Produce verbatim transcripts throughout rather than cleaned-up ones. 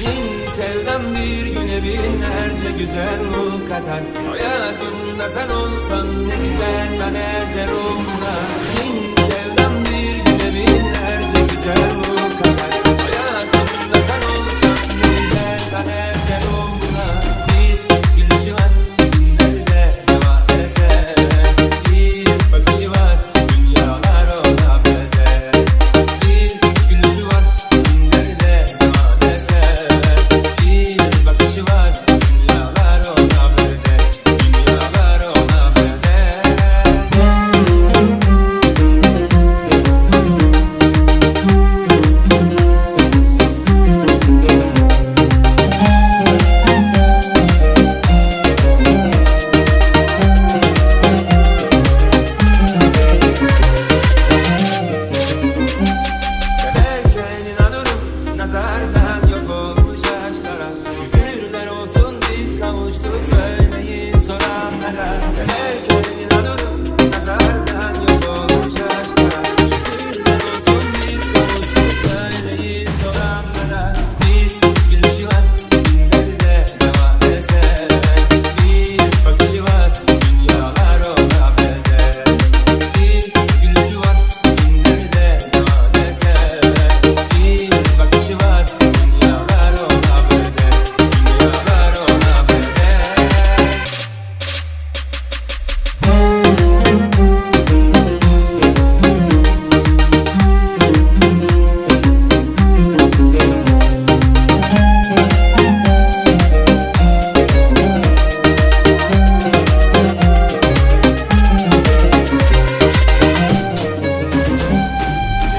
Senin sevdan bir güne binlerce güzel ruh katar. Hayatımda sen olsan ne güzel ben evde ruhuna. Senin sevdan bir güne binlerce güzel ruh katar. Hayatımda sen olsan ne güzel ben evde ruhuna. Bir gülüşü var günlerde devam eder. Bir bakışı var dünyalar ona bedel. Bir gülüşü var günlerde devam eder. Bir bakışı var dünyalar ona bedel. Dünyalar ona bedel. Severken inanırım nazardan yok olmuş aşklara. Şükürler olsun biz kavuştuk söyleyin soranlara. Severken inanırım nazardan yok olmuş aşklara. Şükürler olsun biz kavuştuk söyleyin soranlara. Bir gülüşü var günlerde devam eder. Bir bakışı var dünyalar ona bedel. Bir gülüşü var günlerde devam eder. Bir bakışı var dünyalar ona bedel. Dünyalar ona bedel.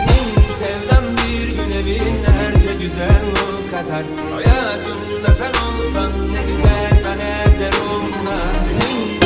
Senin sevdan bir güne binlerce güzel ruh katar. Hayatımda sen olsan ne güzel ben evde ruhuna. Senin